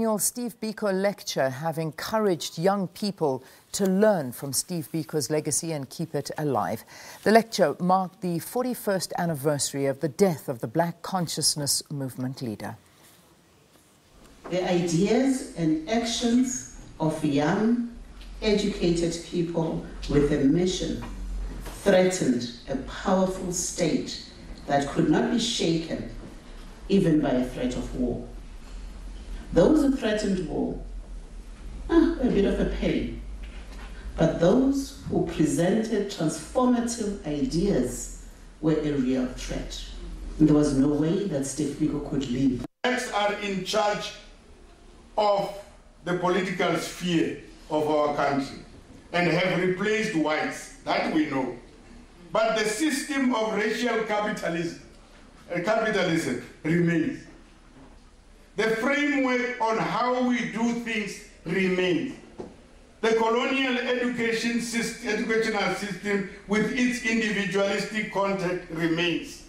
Your Steve Biko lecture have encouraged young people to learn from Steve Biko's legacy and keep it alive. The lecture marked the 41st anniversary of the death of the Black Consciousness Movement leader. The ideas and actions of young, educated people with a mission threatened a powerful state that could not be shaken even by a threat of war. Those who threatened war, a bit of a pain. But those who presented transformative ideas were a real threat. And there was no way that Steve Biko could live. Blacks are in charge of the political sphere of our country and have replaced whites, that we know. But the system of racial capitalism remains. The framework on how we do things remains. The colonial educational system with its individualistic content remains.